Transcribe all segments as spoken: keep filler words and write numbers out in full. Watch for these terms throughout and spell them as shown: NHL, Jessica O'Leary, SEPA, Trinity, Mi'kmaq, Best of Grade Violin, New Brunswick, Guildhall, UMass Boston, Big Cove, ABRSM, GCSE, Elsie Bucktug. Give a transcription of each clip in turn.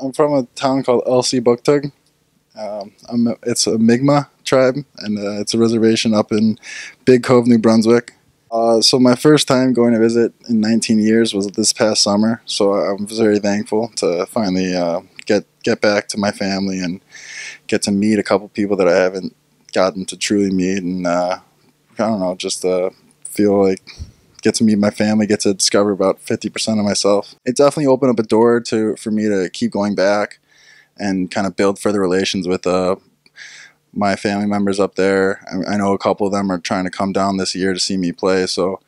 I'm from a town called Elsie Bucktug. Um, I'm, it's a Mi'kmaq tribe, and uh, it's a reservation up in Big Cove, New Brunswick. Uh, so my first time going to visit in nineteen years was this past summer, so I'm very thankful to finally uh, get, get back to my family and get to meet a couple people that I haven't gotten to truly meet, and uh, I don't know, just uh, feel like get to meet my family, get to discover about fifty percent of myself. It definitely opened up a door to for me to keep going back and kind of build further relations with uh, my family members up there. I, I know a couple of them are trying to come down this year to see me play, so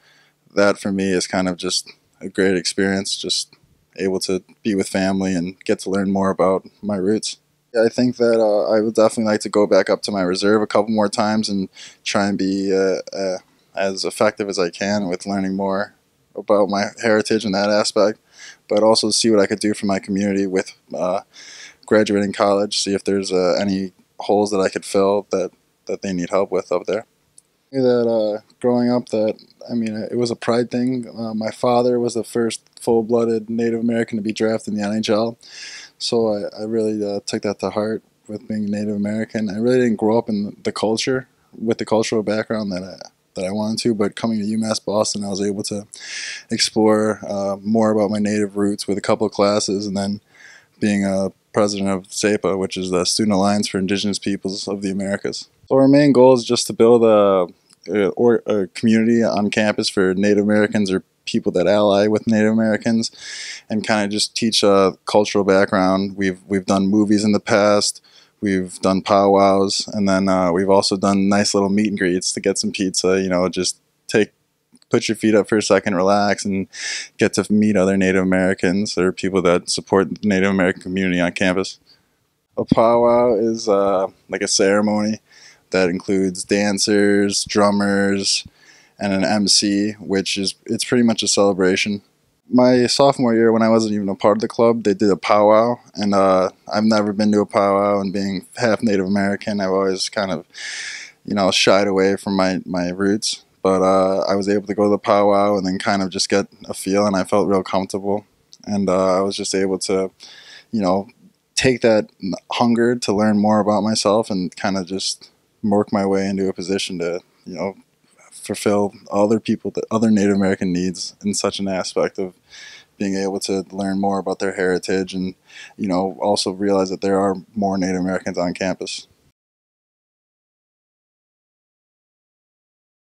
that for me is kind of just a great experience, just able to be with family and get to learn more about my roots. I think that uh, I would definitely like to go back up to my reserve a couple more times and try and be uh, uh, as effective as I can with learning more about my heritage in that aspect, but also see what I could do for my community with uh, graduating college, see if there's uh, any holes that I could fill that, that they need help with up there. That uh, growing up, that I mean, it was a pride thing. Uh, my father was the first full-blooded Native American to be drafted in the N H L, so I, I really uh, took that to heart with being Native American. I really didn't grow up in the culture with the cultural background that I that I wanted to, but coming to UMass Boston, I was able to explore uh, more about my native roots with a couple of classes, and then being a president of SEPA, which is the Student Alliance for Indigenous Peoples of the Americas. So our main goal is just to build a, a, or a community on campus for Native Americans or people that ally with Native Americans, and kind of just teach a cultural background. We've, we've done movies in the past, we've done powwows, and then uh, we've also done nice little meet and greets to get some pizza, you know, just take put your feet up for a second, relax, and get to meet other Native Americans or people that support the Native American community on campus. A powwow is uh, like a ceremony that includes dancers, drummers, and an M C, which is it's pretty much a celebration. My sophomore year, when I wasn't even a part of the club, they did a powwow, and uh, I've never been to a powwow, and being half Native American, I've always kind of, you know, shied away from my, my roots. But uh, I was able to go to the powwow and then kind of just get a feel, and I felt real comfortable. And uh, I was just able to, you know, take that hunger to learn more about myself and kind of just work my way into a position to, you know, fulfill other people, the other Native American needs in such an aspect of being able to learn more about their heritage and, you know, also realize that there are more Native Americans on campus.